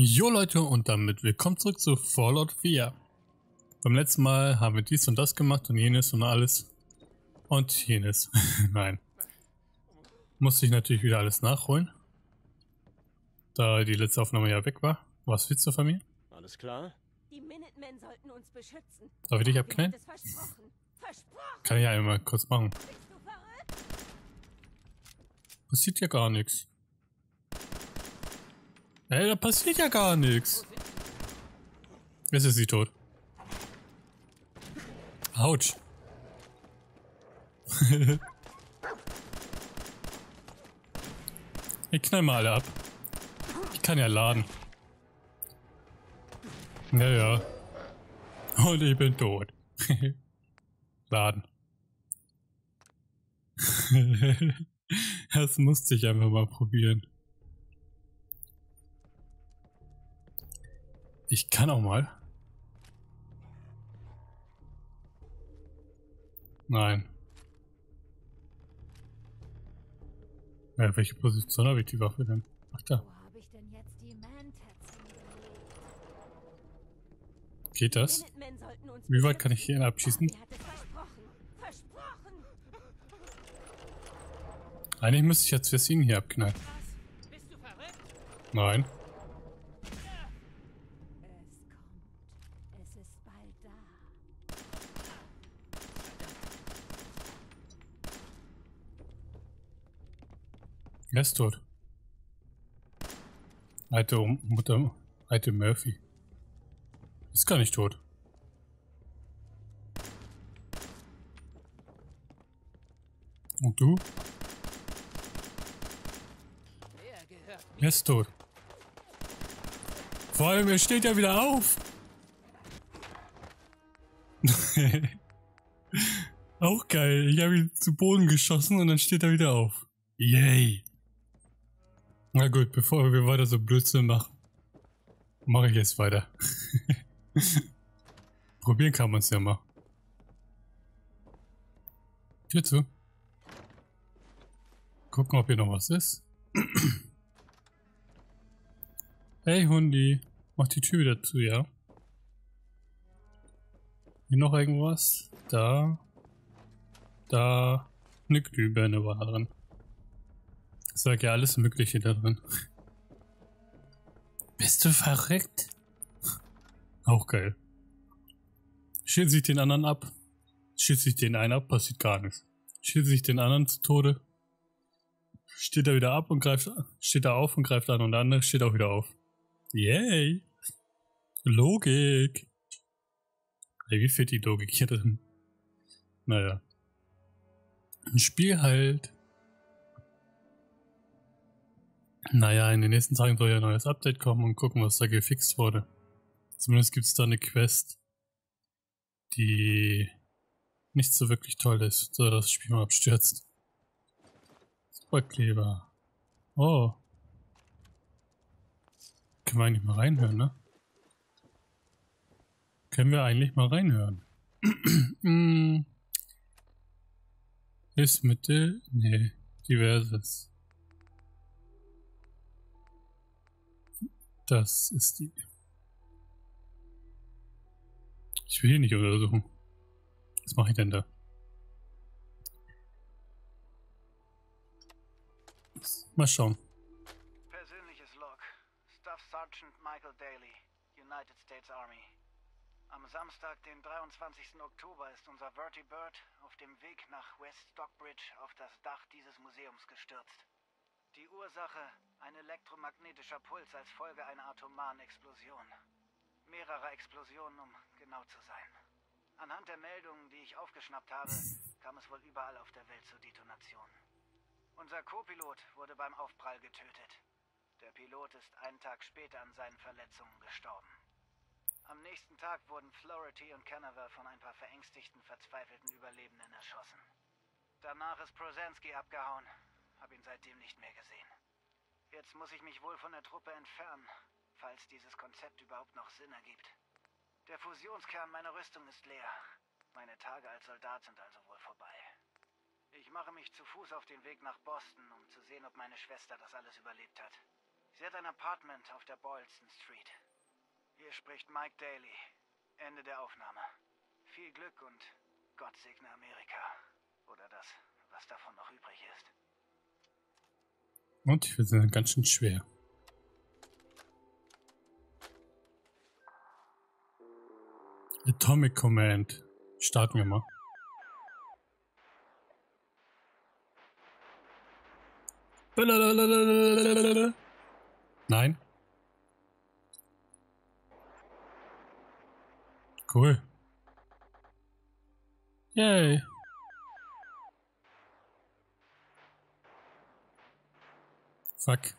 Jo Leute, und damit willkommen zurück zu Fallout 4. Beim letzten Mal haben wir dies und das gemacht und jenes und alles. Und jenes. Nein. Musste ich natürlich wieder alles nachholen. Da die letzte Aufnahme ja weg war. Was willst du von mir? Alles klar. Die Minutemen sollten uns beschützen. Darf ich dich abknallen? Versprochen. Kann ich ja einmal kurz machen. Passiert ja gar nichts. Ey, da passiert ja gar nichts. Jetzt ist sie tot. Autsch. Ich knall mal alle ab. Ich kann ja laden. Naja. Und ich bin tot. Laden. Das musste ich einfach mal probieren. Ich kann auch mal. Nein. Ja, welche Position habe ich die Waffe denn? Ach da. Geht das? Wie weit kann ich hier abschießen? Eigentlich müsste ich jetzt für ihn hier abknallen. Nein. Er ist tot. Alte Mutter, alte Murphy. Ist gar nicht tot. Und du? Er ist tot. Vor allem, er steht ja wieder auf. Auch geil. Ich habe ihn zu Boden geschossen und dann steht er wieder auf. Yay. Na gut, bevor wir weiter so Blödsinn machen, mache ich jetzt weiter. Probieren kann man es ja mal. Tür zu. Gucken, ob hier noch was ist. Hey Hundi, mach die Tür wieder zu, ja? Hier noch irgendwas? Da. Da. Eine Glühbirne war drin. Ich sag ja alles Mögliche da drin. Bist du verrückt? Auch geil. Schießt sich den anderen ab. Schießt sich den einen ab, passiert gar nichts. Schießt sich den anderen zu Tode. Steht er wieder ab und greift, steht er auf und greift an und der andere steht auch wieder auf. Yay! Logik! Ey, wie fehlt die Logik hier drin? Naja. Ein Spiel halt. Naja, in den nächsten Tagen soll ja ein neues Update kommen und gucken, was da gefixt wurde. Zumindest gibt es da eine Quest, die nicht so wirklich toll ist, so dass das Spiel mal abstürzt. Superkleber. Oh. Können wir eigentlich mal reinhören, ne? Können wir eigentlich mal reinhören? Hilfsmittel? Nee, diverses. Das ist die. Ich will hier nicht untersuchen. Was mache ich denn da? Mal schauen. Persönliches Log. Staff Sergeant Michael Daly, United States Army. Am Samstag, den 23. Oktober, ist unser Vertibird auf dem Weg nach West Stockbridge auf das Dach dieses Museums gestürzt. Die Ursache, ein elektromagnetischer Puls als Folge einer atomaren Explosion. Mehrere Explosionen, um genau zu sein. Anhand der Meldungen, die ich aufgeschnappt habe, kam es wohl überall auf der Welt zu Detonationen. Unser Co-Pilot wurde beim Aufprall getötet. Der Pilot ist einen Tag später an seinen Verletzungen gestorben. Am nächsten Tag wurden Flority und Canaver von ein paar verängstigten, verzweifelten Überlebenden erschossen. Danach ist Prosenski abgehauen. Hab ihn seitdem nicht mehr gesehen. Jetzt muss ich mich wohl von der Truppe entfernen, falls dieses Konzept überhaupt noch Sinn ergibt. Der Fusionskern meiner Rüstung ist leer. Meine Tage als Soldat sind also wohl vorbei. Ich mache mich zu Fuß auf den Weg nach Boston, um zu sehen, ob meine Schwester das alles überlebt hat. Sie hat ein Apartment auf der Boylston Street. Hier spricht Mike Daly. Ende der Aufnahme. Viel Glück und Gott segne Amerika. Oder das, was davon noch übrig ist. Und wir sind ganz schön schwer. Atomic Command. Starten wir mal. Nein. Cool. Yay. Fuck.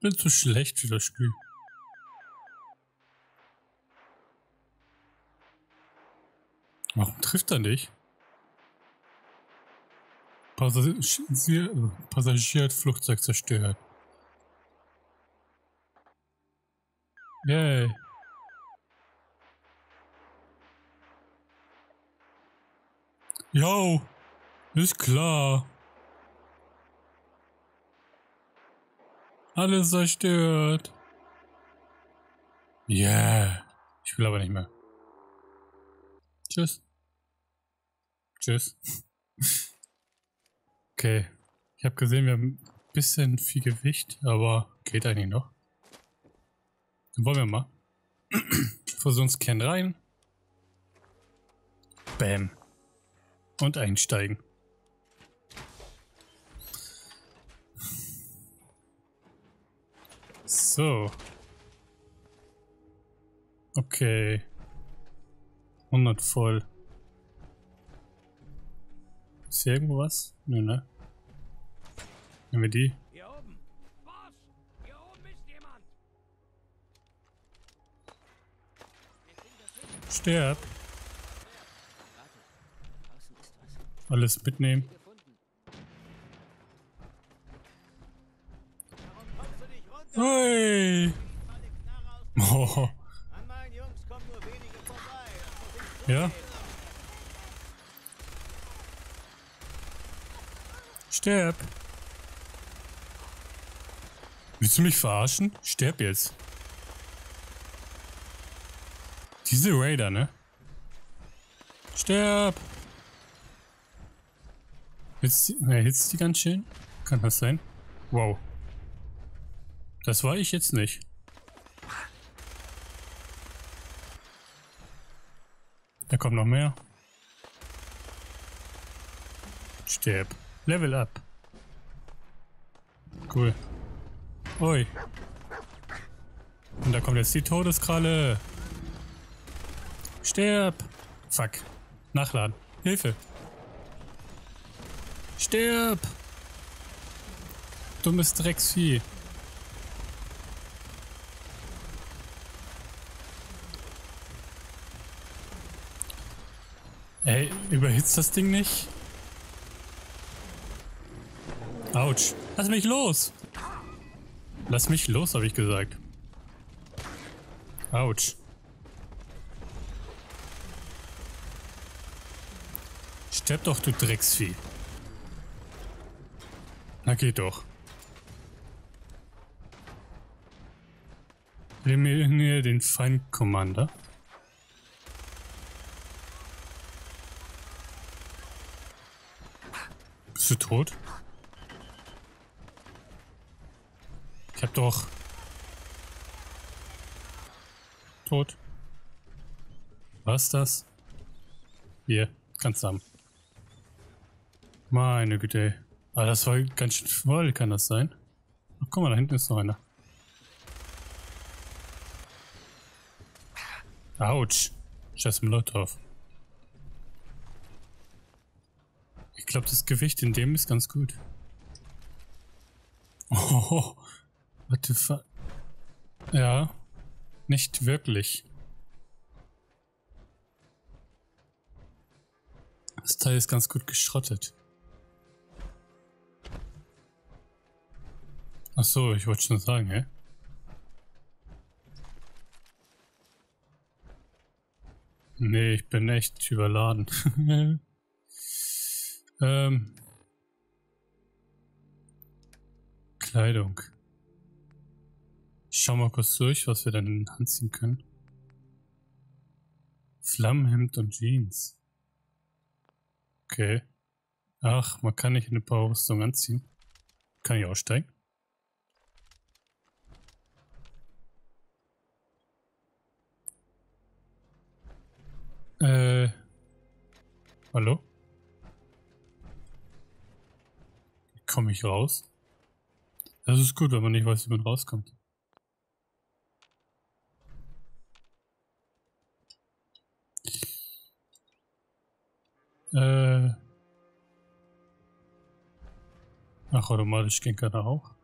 Bin zu schlecht für das Spiel. Warum trifft er nicht? Passagier hat Flugzeug zerstört. Yay. Yo, ist klar. Alles zerstört. Yeah. Ich will aber nicht mehr. Tschüss. Tschüss. Okay. Ich habe gesehen, wir haben ein bisschen viel Gewicht, aber geht eigentlich noch. Dann wollen wir mal. Fusionskern rein. Bam. Und einsteigen. So. Okay. 100 voll. Ist hier irgendwo was? Nö, ne? Nehmen wir die. Hier oben. Boss, hier oben ist jemand. Sterb. Alles mitnehmen. Hey! Oh. Ja? Sterb! Willst du mich verarschen? Sterb jetzt! Diese Raider, ne? Sterb! Hitzt die ganz schön? Kann das sein? Wow. Das war ich jetzt nicht. Da kommt noch mehr. Sterb. Level up. Cool. Ui. Und da kommt jetzt die Todeskralle. Sterb. Fuck. Nachladen. Hilfe. Sterb. Dummes Drecksvieh. Ey, überhitzt das Ding nicht? Autsch. Lass mich los! Lass mich los, habe ich gesagt. Autsch. Sterb doch, du Drecksvieh. Na, geht doch. Eliminiere den Feindkommander. Bist du tot? Ich hab doch... Tot. Was das? Hier, kannst du haben. Meine Güte. Aber das war ganz schön voll, kann das sein? Ach, guck mal, da hinten ist noch einer. Autsch. Scheiß Molotow. Ich glaube, das Gewicht in dem ist ganz gut. Oh, what the fuck? Ja, nicht wirklich. Das Teil ist ganz gut geschrottet. Ach so, ich wollte schon sagen, hä? Nee, ich bin echt überladen. Kleidung. Ich schau mal kurz durch, was wir denn anziehen können. Flammenhemd und Jeans. Okay. Ach, man kann nicht eine Powerrüstung anziehen. Kann ich aussteigen? Hallo? Komme ich raus? Das ist gut, wenn man nicht weiß, wie man rauskommt. Ach, automatisch gehen kann er auch.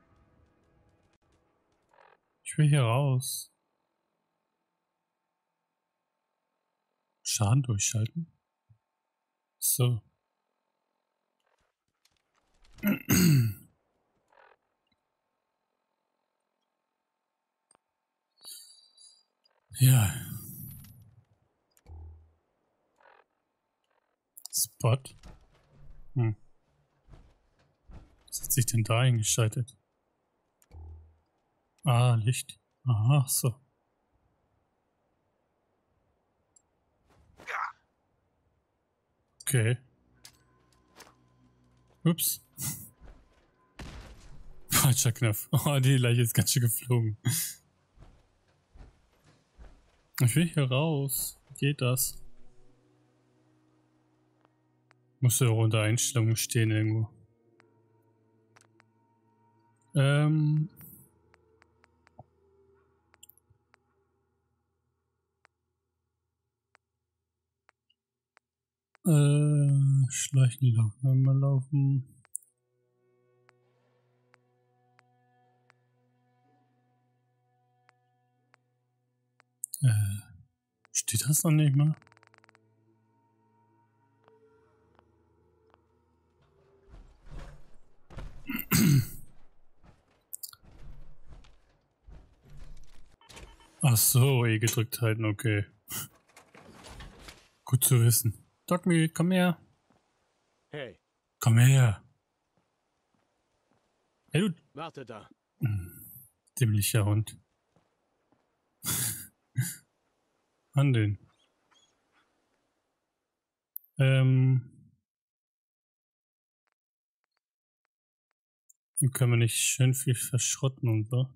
Ich will hier raus. Schaden durchschalten. So. Ja. Spot. Hm. Was hat sich denn da eingeschaltet? Ah, Licht. Aha, so. Okay. Ups. Falscher Knopf. Oh, die Leiche ist ganz schön geflogen. Ich will hier raus. Wie geht das? Muss ja auch unter Einstellungen stehen irgendwo. Schleichen laufen, einmal laufen. Steht das noch nicht mal? Ach so, E gedrückt halten, okay. Gut zu wissen. Dogme, komm her. Hey. Komm her. Hey, du. Warte da. Dämlicher Hund. Handeln. Hier können wir nicht schön viel verschrotten und so.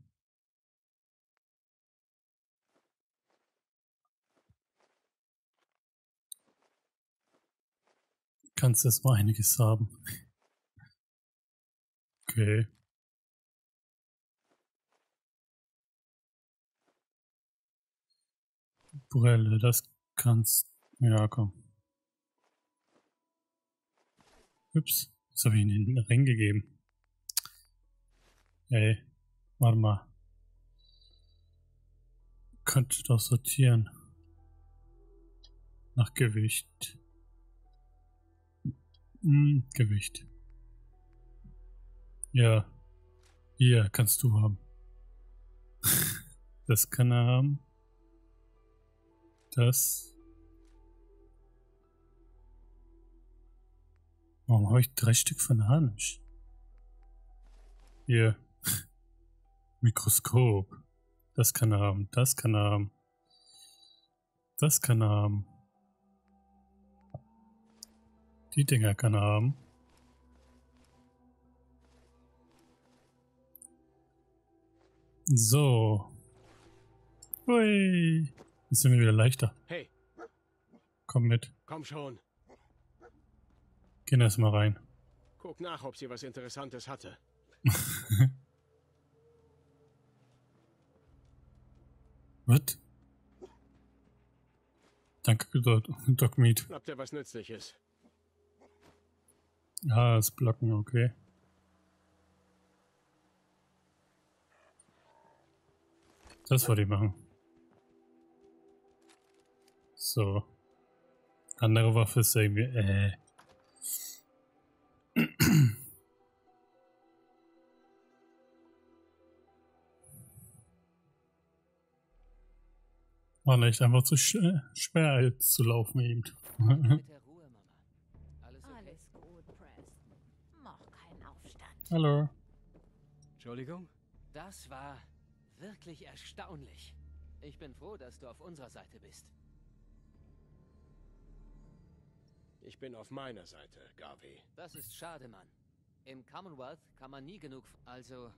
Kannst erstmal einiges haben. Okay. Brille, das kannst. Ja, komm. Ups, jetzt habe ich ihn in den Ring gegeben. Ey, warte mal. Könnte doch sortieren. Nach Gewicht. Gewicht. Ja. Hier kannst du haben. Das kann er haben. Das. Warum habe ich 3 Stück von Harnisch? Hier. Mikroskop. Das kann er haben. Das kann er haben. Das kann er haben. Die Dinger kann er haben. So. Hui. Jetzt sind wir wieder leichter. Hey. Komm mit. Komm schon. Gehen erst mal rein. Guck nach, ob sie was Interessantes hatte. Was? Danke, Dogmeat. Habt ihr was Nützliches? Ah, das Blocken, okay. Das wollte ich machen. So. Andere Waffe ist irgendwie, War leicht einfach zu schwer als zu laufen eben. Alles gut, Preston. Mach keinen Aufstand. Hallo. Entschuldigung? Das war wirklich erstaunlich. Ich bin froh, dass du auf unserer Seite bist. Ich bin auf meiner Seite, Garvey. Das ist schade, Mann. Im Commonwealth kann man nie genug... Also,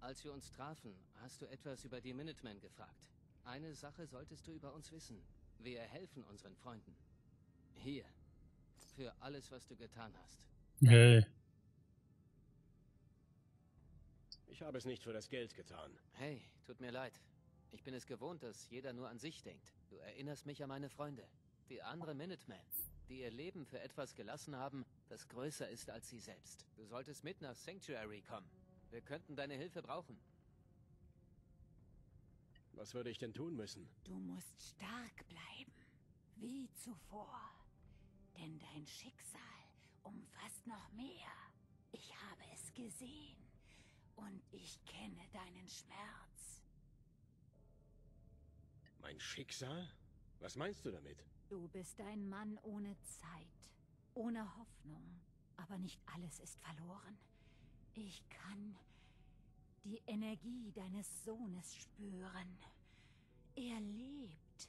als wir uns trafen, hast du etwas über die Minutemen gefragt. Eine Sache solltest du über uns wissen. Wir helfen unseren Freunden. Hier. Für alles, was du getan hast. Hey. Ich habe es nicht für das Geld getan. Hey, tut mir leid. Ich bin es gewohnt, dass jeder nur an sich denkt. Du erinnerst mich an meine Freunde. Die anderen Minutemen, die ihr Leben für etwas gelassen haben, das größer ist als sie selbst. Du solltest mit nach Sanctuary kommen. Wir könnten deine Hilfe brauchen. Was würde ich denn tun müssen? Du musst stark bleiben, wie zuvor. Denn dein Schicksal umfasst noch mehr. Ich habe es gesehen und ich kenne deinen Schmerz. Mein Schicksal? Was meinst du damit? Du bist ein Mann ohne Zeit, ohne Hoffnung. Aber nicht alles ist verloren. Ich kann... die Energie deines Sohnes spüren. Er lebt.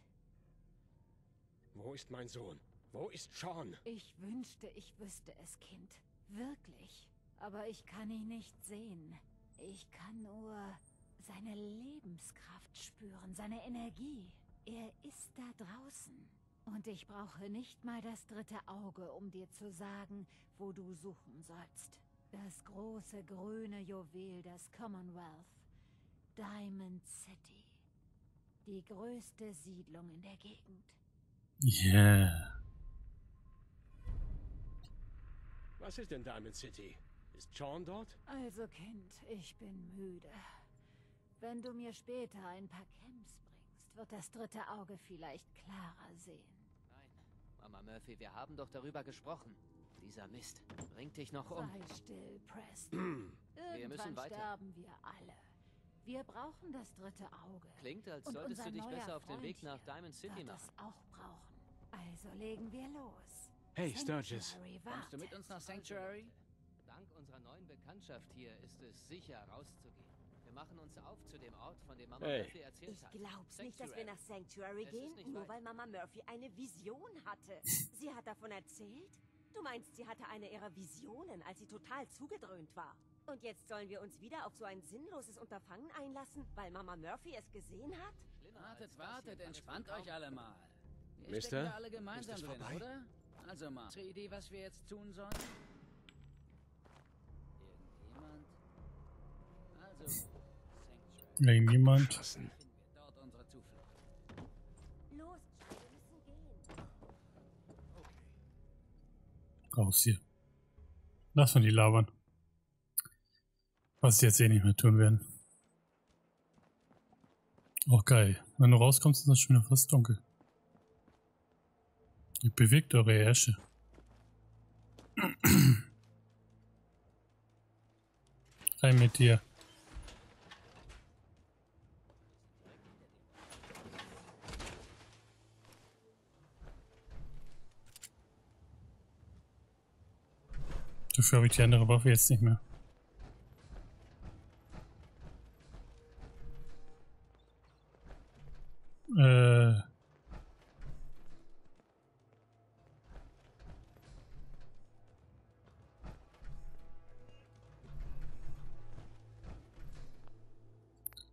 Wo ist mein Sohn? Wo ist Shaun? Ich wünschte, ich wüsste es, Kind. Wirklich. Aber ich kann ihn nicht sehen. Ich kann nur seine Lebenskraft spüren, seine Energie. Er ist da draußen. Und ich brauche nicht mal das dritte Auge, um dir zu sagen, wo du suchen sollst. Das große grüne Juwel des Commonwealth, Diamond City. Die größte Siedlung in der Gegend. Yeah. Was ist denn Diamond City? Ist Shaun dort? Also Kind, ich bin müde. Wenn du mir später ein paar Camps bringst, wird das dritte Auge vielleicht klarer sehen. Nein, Mama Murphy, wir haben doch darüber gesprochen. Dieser Mist bringt dich noch um. Sei still, Preston. Wir müssen weiter. Sterben wir alle. Wir brauchen das dritte Auge. Klingt, als solltest du dich besser auf den Weg nach Diamond City machen. Das auch brauchen. Also legen wir los. Hey, Sturgis. Kommst du mit uns nach Sanctuary? Dank unserer neuen Bekanntschaft hier ist es sicher, rauszugehen. Wir machen uns auf zu dem Ort, von dem Mama Murphy erzählt hat. Ich glaub's nicht, dass wir nach Sanctuary gehen, nur weil Mama Murphy eine Vision hatte. Sie hat davon erzählt? Du meinst, sie hatte eine ihrer Visionen, als sie total zugedröhnt war. Und jetzt sollen wir uns wieder auf so ein sinnloses Unterfangen einlassen, weil Mama Murphy es gesehen hat? Wartet, entspannt euch alle mal. Wir stecken da alle gemeinsam drin, oder? Also mal, zur Idee, was wir jetzt tun sollen? Irgendjemand? Also, irgendjemand? Dort unsere Zuflucht. Los, wir müssen gehen. Raus hier. Lass mal die labern. Was sie jetzt eh nicht mehr tun werden. Auch geil. Wenn du rauskommst, ist das schon fast dunkel. Ihr bewegt eure Ärsche. Rein mit dir. Dafür habe ich die andere Waffe jetzt nicht mehr.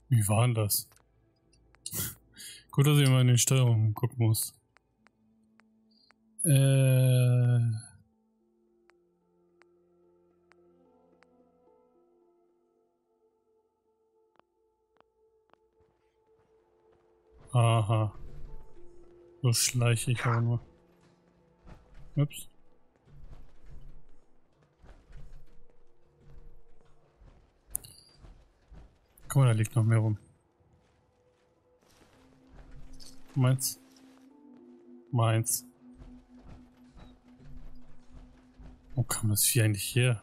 Wie war denn das? Gut, dass ich mal in den Steuerungen gucken muss. Aha. So schleiche ich aber nur. Ups. Guck mal, da liegt noch mehr rum. Meins. Wo kam das Vieh eigentlich her?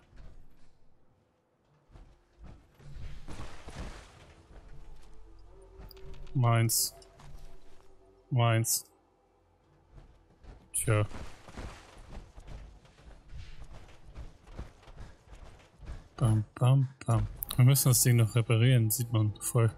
meinst. Tja. Bam, bam, bam. Wir müssen das Ding noch reparieren, sieht man voll.